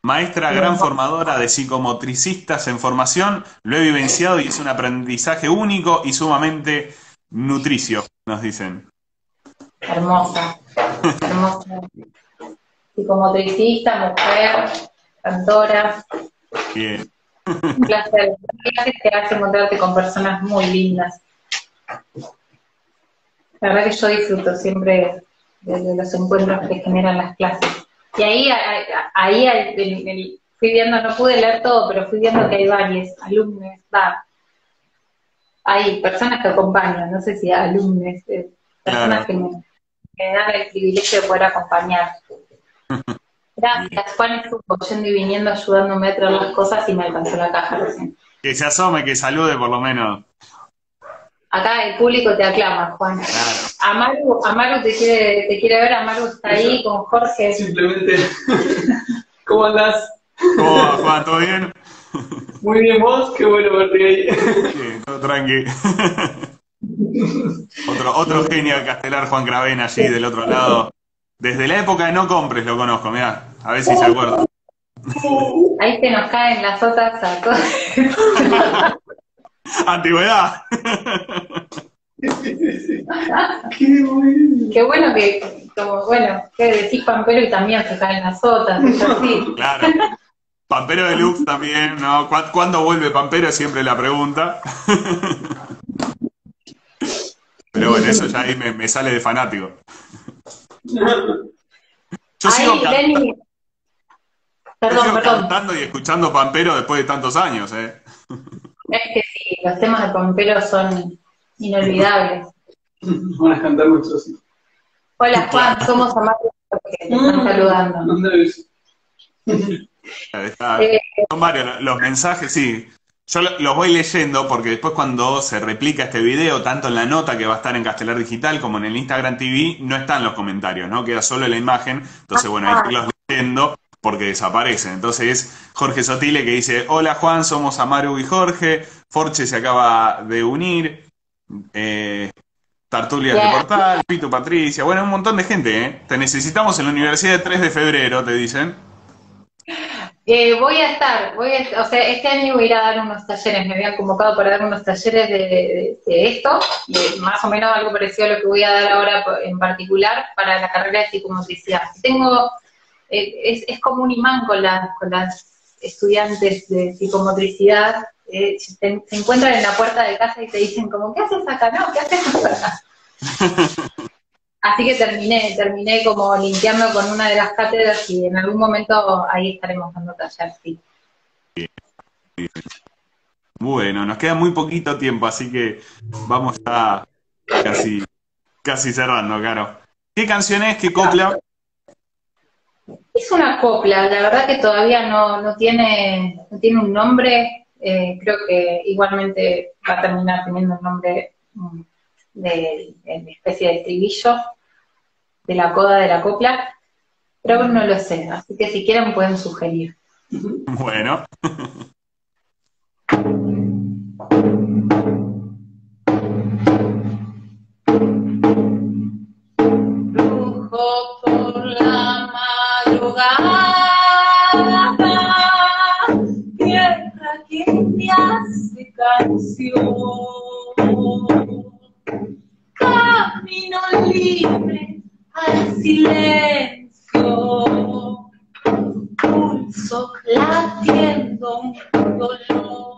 Maestra gran formadora de psicomotricistas en formación, lo he vivenciado y es un aprendizaje único y sumamente nutricio, nos dicen. Hermosa, hermosa. Psicomotricista, mujer, cantora. Bien. Un placer. Te hace encontrarte con personas muy lindas. La verdad que yo disfruto siempre de los encuentros que generan las clases. Y ahí fui viendo, no pude leer todo, pero fui viendo que hay varios alumnos, hay personas que acompañan, no sé si alumnos, personas que me dan el privilegio de poder acompañar. Gracias, Juan estuvo yendo y viniendo, ayudándome a traer las cosas y me alcanzó la caja recién. Que se asome, que salude por lo menos. Acá el público te aclama, Juan. Claro. Amaru te quiere ver, Amaru está ahí con Jorge. Simplemente, ¿cómo andás? ¿Cómo vas, Juan? ¿Todo bien? Muy bien, vos, qué bueno verte ahí. Bien, todo tranqui. Otro genio de Castelar, Juan Craven, allí del otro lado. Desde la época de No Compres lo conozco, mirá, a ver si se acuerda. Ahí se nos caen las otras a todos. Antigüedad. Qué bueno que, como bueno, que decís Pampero y también se caen las otras, ¿sí? Claro. Pampero deluxe también, ¿no? ¿Cuándo vuelve Pampero? Siempre la pregunta. Pero bueno, eso ya ahí me sale de fanático. Yo sigo cantando y escuchando Pampero después de tantos años, ¿eh? Es que sí, los temas de Pampero son inolvidables. Van a cantar mucho, sí. Hola, Juan, somos Amaru, que te están saludando. ¿Dónde son varios los mensajes, sí. Yo los voy leyendo porque después cuando se replica este video, tanto en la nota que va a estar en Castelar Digital como en el Instagram TV, no están los comentarios, ¿no? Queda solo la imagen, entonces bueno, ahí los leyendo porque desaparecen. Entonces Jorge Sotile que dice, hola Juan, somos Amaru y Jorge, Forche se acaba de unir, Tartulia de Portal, Pitu Patricia, bueno, un montón de gente, ¿eh? Te necesitamos en la Universidad de 3 de Febrero, te dicen. Voy a estar, o sea, este año voy a ir a dar unos talleres, me habían convocado para dar unos talleres de esto, de más o menos algo parecido a lo que voy a dar ahora en particular para la carrera de psicomotricidad. Tengo, es como un imán con las estudiantes de psicomotricidad, se encuentran en la puerta de casa y te dicen como, ¿qué haces acá? No, ¿qué haces acá? Así que terminé como limpiando con una de las cátedras y en algún momento ahí estaremos dando taller, sí. Bien, bien. Bueno, nos queda muy poquito tiempo, así que vamos a casi cerrando, Caro. ¿Qué canción es? ¿Qué copla? Es una copla, la verdad que todavía no tiene un nombre, creo que igualmente va a terminar teniendo un nombre de especie de estribillo, de la coda de la copla, pero no lo sé, así que si quieren pueden sugerir. Bueno. Brujo por la madrugada, tierra que me hace canción. Camino libre al silencio, pulso latiendo un dolor.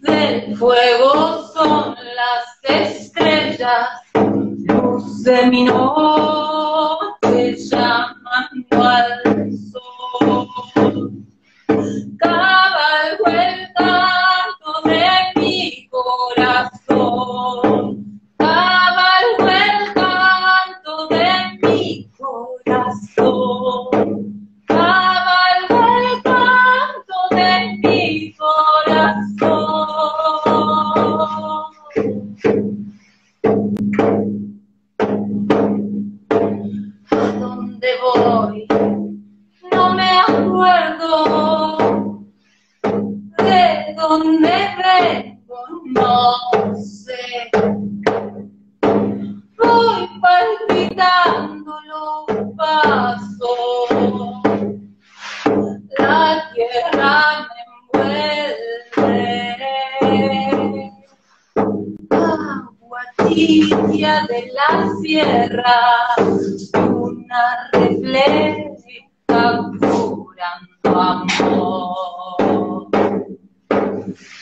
Del fuego son las estrellas, luz de mi noche llamando al sol. Cabalgo el canto de mi corazón, cabalgo el canto de mi corazón, cabalgo el canto de mi corazón. ¿A dónde voy? No me acuerdo. ¿De dónde vengo? No sé. Voy palpitando los pasos. La tierra me envuelve. Agua tibia de la sierra. Una refleja curando amor.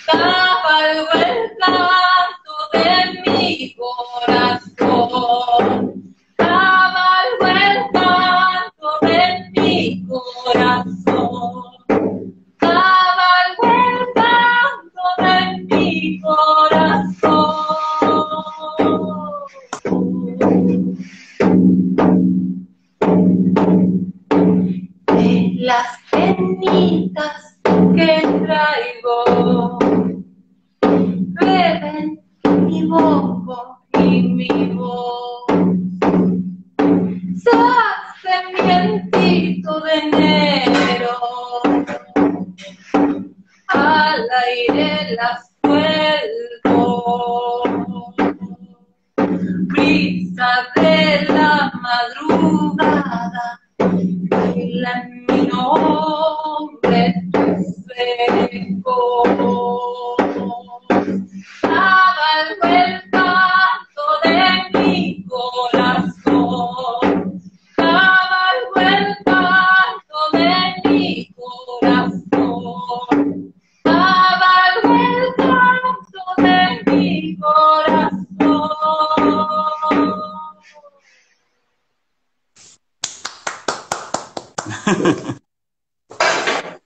Cabalgo el canto de mi corazón, cabalgo el canto de mi corazón, cabalgo el canto de mi corazón. De las genitas que traigo beben mi boca y mi voz, se hace vientito de enero, al aire las suelto, brisa de la madrugada, baila en mi nombre tus ecos. Cabalgo el canto de mi corazón, cabalgo el canto de mi corazón, cabalgo el canto de mi corazón.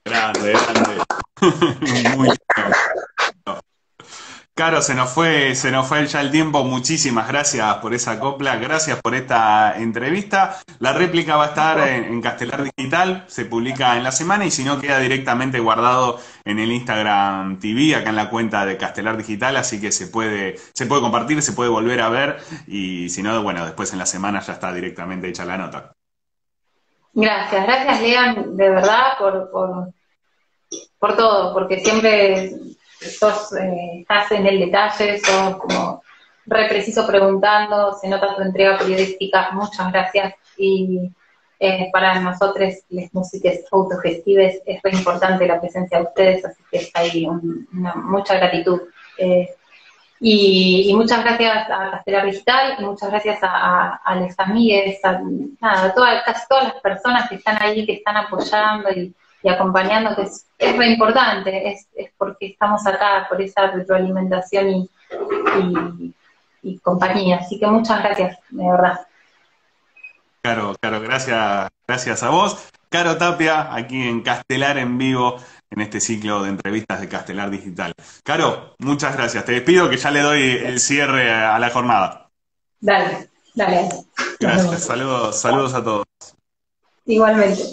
Grande, grande. Muy bueno. Caro, se nos fue ya el tiempo. Muchísimas gracias por esa copla, gracias por esta entrevista. La réplica va a estar en Castelar Digital, se publica en la semana y si no queda directamente guardado en el Instagram TV, acá en la cuenta de Castelar Digital, así que se puede compartir, se puede volver a ver y si no, bueno, después en la semana ya está directamente hecha la nota. Gracias, gracias Lean, de verdad, por todo, porque siempre sos, estás en el detalle, sos como re preciso preguntando, se nota tu entrega periodística, muchas gracias. Y para nosotros, las músicas autogestivas, es re importante la presencia de ustedes, así que hay mucha gratitud. Y muchas gracias a Castelar Digital, y muchas gracias a los amigues, casi todas las personas que están ahí, que están apoyando y acompañando, que es re importante, es porque estamos acá, por esa retroalimentación y compañía. Así que muchas gracias, de verdad. Caro, gracias a vos. Caro Tapia, aquí en Castelar en vivo, en este ciclo de entrevistas de Castelar Digital. Caro, muchas gracias. Te despido que ya le doy el cierre a la jornada. Dale. Gracias, saludos a todos. Igualmente.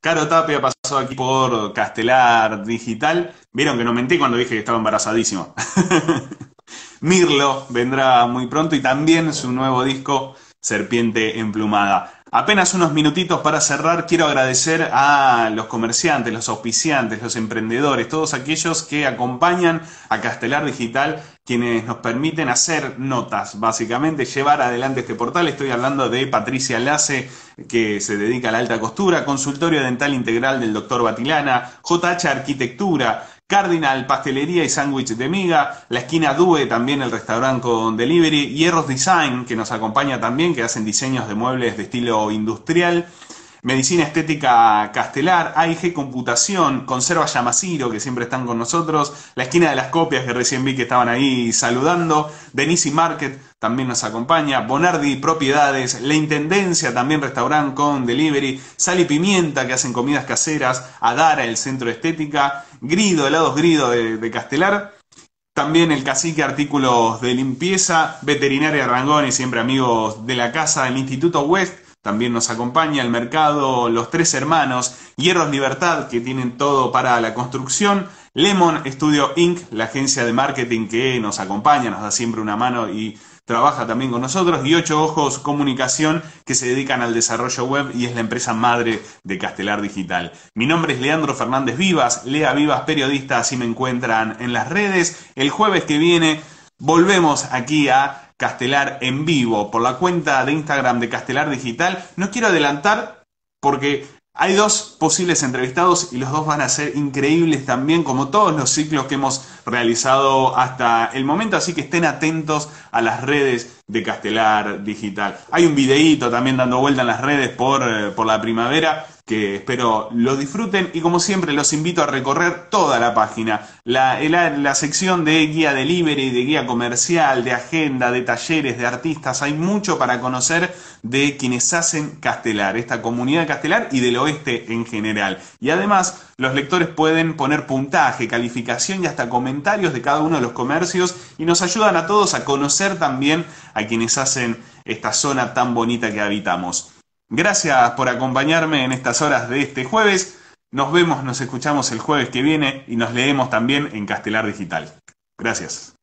Caro Tapia pasó aquí por Castelar Digital. Vieron que no mentí cuando dije que estaba embarazadísimo. Mirlo vendrá muy pronto y también su nuevo disco, Serpiente Emplumada. Apenas unos minutitos para cerrar, quiero agradecer a los comerciantes, los auspiciantes, los emprendedores, todos aquellos que acompañan a Castelar Digital, quienes nos permiten hacer notas, básicamente, llevar adelante este portal. Estoy hablando de Patricia Lace, que se dedica a la alta costura, Consultorio Dental Integral del Dr. Batilana, JH Arquitectura, Cardinal Pastelería y Sándwich de Miga, La Esquina Due, también el restaurante con delivery, Hierros Design, que nos acompaña también, que hacen diseños de muebles de estilo industrial, Medicina Estética Castelar, AIG Computación, Conserva Yamaciro, que siempre están con nosotros, La Esquina de las Copias, que recién vi que estaban ahí saludando, Denisi Market también nos acompaña, Bonardi Propiedades, La Intendencia, también restaurante con delivery, Sal y Pimienta, que hacen comidas caseras, Adara, el Centro de Estética, Grido, Helados Grido de Castelar, también el Cacique Artículos de Limpieza, Veterinaria Rangoni, siempre amigos de la casa, el Instituto West, también nos acompaña el mercado Los Tres Hermanos, Hierros Libertad, que tienen todo para la construcción, Lemon Studio Inc., la agencia de marketing que nos acompaña, nos da siempre una mano y trabaja también con nosotros, y Ocho Ojos Comunicación, que se dedican al desarrollo web y es la empresa madre de Castelar Digital. Mi nombre es Leandro Fernández Vivas, Lea Vivas Periodista, así me encuentran en las redes. El jueves que viene volvemos aquí a Castelar en vivo, por la cuenta de Instagram de Castelar Digital. No quiero adelantar porque hay dos posibles entrevistados y los dos van a ser increíbles también, como todos los ciclos que hemos realizado hasta el momento, así que estén atentos a las redes de Castelar Digital. Hay un videíto también dando vuelta en las redes por la primavera, que espero lo disfruten, y como siempre los invito a recorrer toda la página, la sección de guía delivery, de guía comercial, de agenda, de talleres, de artistas. Hay mucho para conocer de quienes hacen Castelar, esta comunidad Castelar y del oeste en general. Y además los lectores pueden poner puntaje, calificación y hasta comentarios de cada uno de los comercios, y nos ayudan a todos a conocer también a quienes hacen esta zona tan bonita que habitamos. Gracias por acompañarme en estas horas de este jueves. Nos vemos, nos escuchamos el jueves que viene y nos leemos también en Castelar Digital. Gracias.